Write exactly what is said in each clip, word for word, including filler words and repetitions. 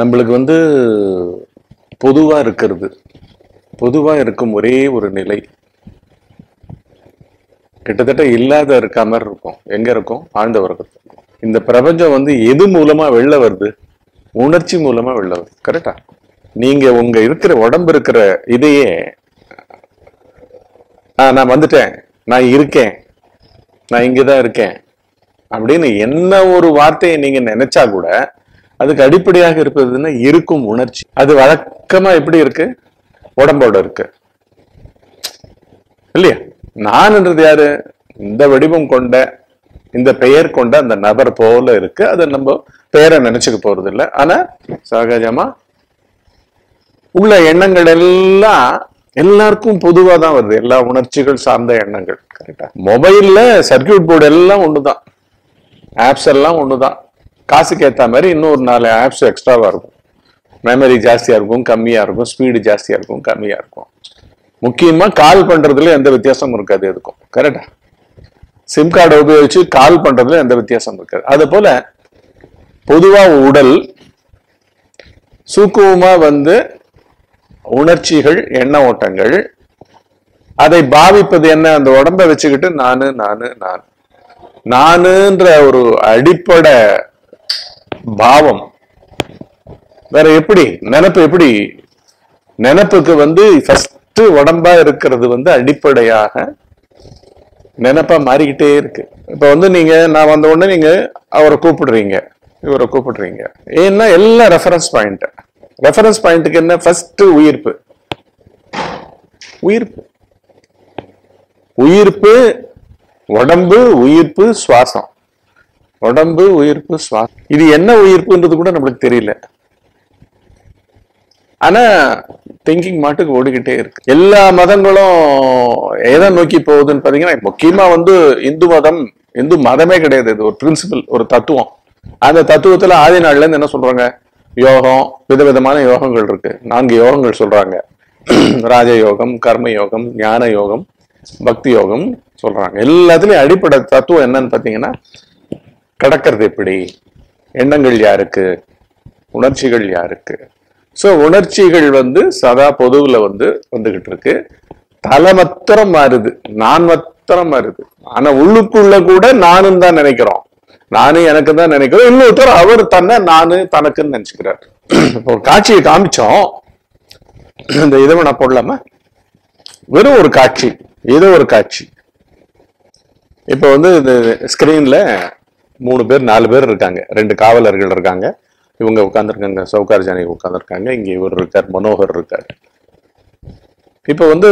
நம்மளுக்கு வந்து பொதுவா இருக்குது பொதுவா இருக்கும் ஒரே ஒரு நிலை கிட்டத்தட்ட இல்லாத இருக்காம இருக்கும். எங்க இருக்கும்? ஆழ்ந்த வர்க்கத்துக்கு. இந்த பிரபஞ்சம் வந்து எது மூலமா வெளில வருது? உணர்ச்சி மூலமா வெளில வருது. கரெக்டா? நீங்க உங்க இருக்கிற உடம்பு இருக்கிற இதையே ஆஹ் நான் வந்துட்டேன், நான் இருக்கேன், நான் இங்கதான் இருக்கேன் அப்படின்னு என்ன ஒரு வார்த்தையை நீங்க நினைச்சா கூட அதுக்கு அடிப்படையாக இருப்பதுன்னா இருக்கும் உணர்ச்சி. அது வழக்கமா எப்படி இருக்கு? உடம்போட இருக்கு இல்லையா? நான்ன்றது யாரு? இந்த வடிவம் கொண்ட இந்த பெயர் கொண்ட அந்த நபர் போல இருக்கு. அதை நம்ம பெயரை நினைச்சுக்க போறது இல்லை. ஆனா சகஜமா உள்ள எண்ணங்கள் எல்லாம் எல்லாருக்கும் பொதுவா தான் வருது. எல்லா உணர்ச்சிகள் சார்ந்த எண்ணங்கள். கரெக்டா? மொபைல்ல சர்க்கியூட் போர்டு எல்லாம் ஒண்ணுதான், ஆப்ஸ் எல்லாம் ஒண்ணுதான். காசுக்கு ஏற்ற மாதிரி இன்னொரு நாலு ஆப்ஸ் எக்ஸ்ட்ராவா இருக்கும். மெமரி ஜாஸ்தியா இருக்கும், கம்மியா இருக்கும், ஸ்பீடு ஜாஸ்தியா இருக்கும், கம்மியா இருக்கும். முக்கியமா கால் பண்றதுல எந்த வித்தியாசமும் இருக்காது எதுக்கும். கரெக்டா? சிம் கார்டை உபயோகிச்சு கால் பண்றதுல எந்த வித்தியாசமும் இருக்காது. அது போல பொதுவா உடல் சூக்குவமா வந்து உணர்ச்சிகள் எண்ண ஓட்டங்கள் அதை பாவிப்பது என்ன? அந்த உடம்ப வச்சுக்கிட்டு நானு நானு நான் நானுன்ற ஒரு அடிப்படை பாவம். வேற எப்படி நினப்பு? எப்படி நினப்புக்கு வந்து ஃபர்ஸ்ட் உடம்பா இருக்கிறது வந்து அடிப்படையாக நினப்பா மாறிக்கிட்டே இருக்கு. இப்ப வந்து நீங்க நான் வந்த உடனே நீங்க அவரை கூப்பிடுறீங்க, இவரை கூப்பிடுறீங்க. ஏன்னா எல்லாம் ரெஃபரன்ஸ் பாயிண்ட். ரெஃபரன்ஸ் பாயிண்ட்டுக்கு என்ன? ஃபர்ஸ்ட் உயிர்ப்பு. உயிர்ப்பு உயிர்ப்பு உடம்பு உயிர்ப்பு சுவாசம். உடம்பு உயிர்ப்பு சுவாசம். இது என்ன உயிர்ப்புன்றது கூட நம்மளுக்கு தெரியல. ஆனா திங்கிங் மாட்டுக்கு ஓடிக்கிட்டே இருக்கு. எல்லா மதங்களும் எதை நோக்கி போகுதுன்னு பாத்தீங்கன்னா, முக்கியமா வந்து இந்து மதம். இந்து மதமே கிடையாது, இது ஒரு பிரின்சிபல், ஒரு தத்துவம். அந்த தத்துவத்துல ஆதி நாள்ல இருந்து என்ன சொல்றாங்க? யோகம், விதவிதமான யோகங்கள் இருக்கு. நான்கு யோகங்கள் சொல்றாங்க. ராஜயோகம், கர்ம யோகம், ஞான யோகம், பக்தி யோகம் சொல்றாங்க. எல்லாத்துலயும் அடிப்படை தத்துவம் என்னன்னு பாத்தீங்கன்னா, கடக்கிறது எப்படி? எண்ணங்கள் யாருக்கு? உணர்ச்சிகள் யாருக்கு? ஸோ உணர்ச்சிகள் வந்து சதா பொதுவில் வந்து வந்துகிட்டு இருக்கு. தலை மத்திரம் மாறுது, நான் மத்திரம் மாறுது. ஆனா உள்ளுக்குள்ள கூட நானும் தான் நினைக்கிறோம், நானு எனக்கு தான் நினைக்கிறோம். இன்னொருத்தர் அவர் தன்னை நானு தனக்குன்னு நினைச்சுக்கிறார். இப்போ ஒரு காட்சியை காமிச்சோம். இந்த இதை நான் போடலாமா? வெறும் ஒரு காட்சி, ஏதோ ஒரு காட்சி. இப்போ வந்து இந்த ஸ்கிரீன்ல மூணு பேர் நாலு பேர் இருக்காங்க. ரெண்டு காவலர்கள் இருக்காங்க, இவங்க உட்காந்துருக்காங்க, சவுகார் ஜானகி உட்காந்துருக்காங்க, இங்கே இவர் இருக்கார், மனோகர் இருக்கார். இப்போ வந்து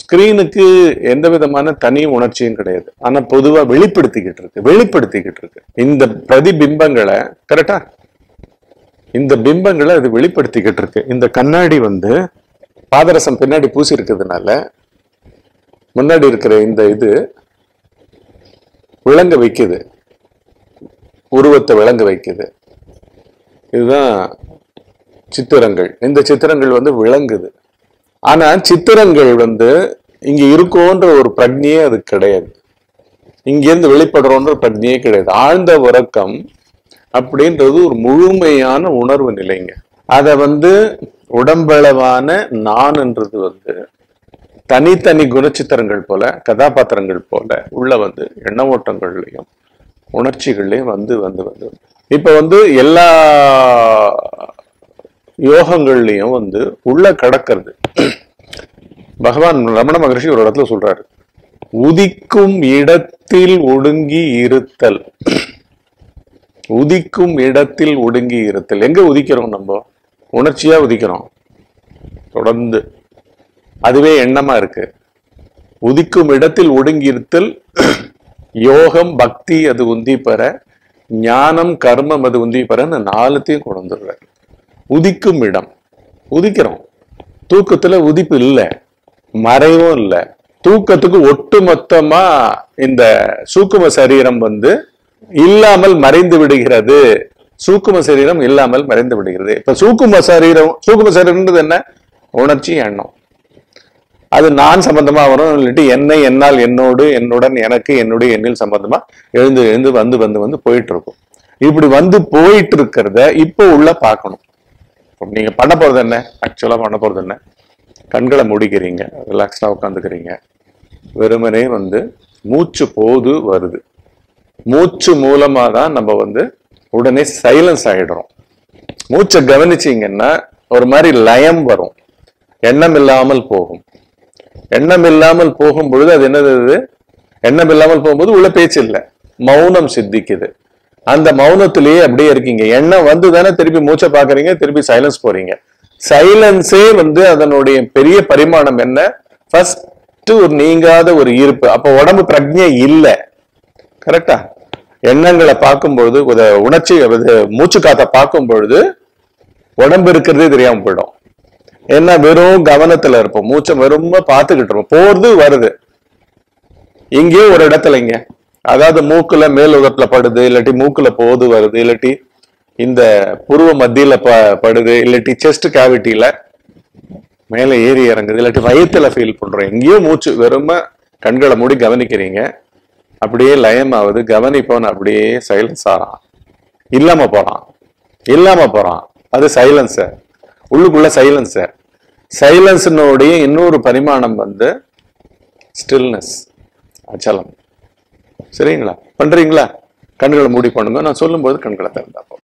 ஸ்கிரீனுக்கு எந்த விதமான தனி உணர்ச்சியும் கிடையாது. ஆனா பொதுவா வெளிப்படுத்திக்கிட்டு இருக்கு வெளிப்படுத்திக்கிட்டு இருக்கு இந்த பிரதிபிம்பங்களை. கரெக்டா? இந்த பிம்பங்களை அது வெளிப்படுத்திக்கிட்டு இருக்கு. இந்த கண்ணாடி வந்து பாதரசம் பின்னாடி பூசி இருக்கிறதுனால முன்னாடி இருக்கிற இந்த இது விளங்க வைக்குது, உருவத்தை விளங்க வைக்குது. இதுதான் சித்திரங்கள். இந்த சித்திரங்கள் வந்து விளங்குது. ஆனா சித்திரங்கள் வந்து இங்க இருக்கோன்ற ஒரு பிரஜையே அது கிடையாது. இங்கிருந்து வெளிப்படுறோன்ற பிரஜையே கிடையாது. ஆழ்ந்த உறக்கம் அப்படின்றது ஒரு முழுமையான உணர்வு நிலைங்க. அதை வந்து உடம்பளவான நான்ன்றது வந்து தனித்தனி குணச்சித்திரங்கள் போல, கதாபாத்திரங்கள் போல உள்ள வந்து எண்ண ஓட்டங்கள்லையும் உணர்ச்சிகள்லையும் வந்து வந்து வந்து இப்ப வந்து எல்லா யோகங்கள்லையும் வந்து உள்ள கடக்கிறது. பகவான் ரமண மகரிஷி ஒரு இடத்துல சொல்றாரு, உதிக்கும் இடத்தில் ஒடுங்கி இருத்தல். உதிக்கும் இடத்தில் ஒடுங்கி இருத்தல். எங்க உதிக்கிறோம்? நம்ம உணர்ச்சியா உதிக்கிறோம். தொடர்ந்து அதுவே எண்ணமா இருக்கு. உதிக்கும் இடத்தில் ஒடுங்கி இருத்தல். யோகம், பக்தி அது உந்தி பெற, ஞானம், கர்மம் அது உந்தி பெறன்னு நாலுத்தையும் கொண்டுடுற. உதிக்கும் இடம், உதிக்கிறோம். தூக்கத்துல உதிப்பு இல்லை, மறைவும் இல்லை. தூக்கத்துக்கு ஒட்டு மொத்தமா இந்த சூக்கும சரீரம் வந்து இல்லாமல் மறைந்து விடுகிறது. சூக்கும சரீரம் இல்லாமல் மறைந்து விடுகிறது. இப்ப சூக்கும சரீரம் சூக்கும சரீரம்ன்றது என்ன? உணர்ச்சி, எண்ணம். அது நான் சம்பந்தமா வரும், இல்லாட்டி என்னை, என்னால், என்னோடு, என்னுடன், எனக்கு, என்னுடைய, எண்ணில் சம்பந்தமா எழுந்து எழுந்து வந்து வந்து வந்து போயிட்டு இருக்கும். இப்படி வந்து போயிட்டு இருக்கிறத இப்போ உள்ள பார்க்கணும். நீங்க பண்ண போறது என்ன, ஆக்சுவலா பண்ண போறது என்ன, கண்களை மூடிக்கிறீங்க, ரிலாக்ஸ்டா உட்காந்துக்கிறீங்க, வெறுமனே வந்து மூச்சு போது வருது. மூச்சு மூலமா தான் நம்ம வந்து உடனே சைலன்ஸ் ஆயிடுறோம். மூச்சை கவனிச்சிங்கன்னா ஒரு மாதிரி லயம் வரும், எண்ணம் இல்லாமல் போகும். எண்ணம் இல்லாமல் போகும் பொழுது அது என்னது, எண்ணம் இல்லாமல் போகும்போது உள்ள பேச்சு இல்லை, மௌனம் சித்திக்குது. அந்த மௌனத்திலேயே அப்படியே இருக்கீங்க. எண்ணம் வந்து தானே திருப்பி மூச்சை பாக்குறீங்க, திருப்பி சைலன்ஸ் போறீங்க. சைலன்ஸே வந்து அதனுடைய பெரிய பரிமாணம் என்ன, ஃபர்ஸ்ட் ஒரு நீங்காத ஒரு ஈர்ப்பு. அப்போ உடம்பு பிரக்ஞை இல்லை, கரெக்டா? எண்ணங்களை பார்க்கும்பொழுது உணர்ச்சி மூச்சு காத்த பார்க்கும் பொழுது உடம்பு இருக்கிறதே தெரியாம போயிடும். என்ன, வெறும் கவனத்துல இருப்போம், மூச்சை வெறும் பார்த்துக்கிட்டு இருப்போம். போறது வருது இங்கேயே ஒரு இடத்துல, இங்க அதாவது மூக்குல மேல் உதட்டுல படுது, இல்லாட்டி மூக்குல போது வருது, இல்லாட்டி இந்த புருவ மத்தியில ப படுது இல்லாட்டி செஸ்ட் கேவிட்டியில மேல ஏறி இறங்குது, இல்லாட்டி வயிற்றுல ஃபீல் பண்றோம். எங்கேயோ மூச்சு வெறும கண்களை மூடி கவனிக்கிறீங்க, அப்படியே லயம் ஆகுது. கவனிப்பவன் அப்படியே சைலன்ஸ் ஆறான், இல்லாம போறான், இல்லாம போறான். அது சைலன்ஸ், உள்ளுக்குள்ள சைலன்ஸ். சைலன்ஸ்னுடைய இன்னொரு பரிமாணம் வந்து ஸ்டில்னஸ், அச்சலம். சரிங்களா? பண்றீங்களா? கண்களை மூடி பண்ணுங்க. நான் சொல்லும்போது கண்களை திறந்தாப்போம்.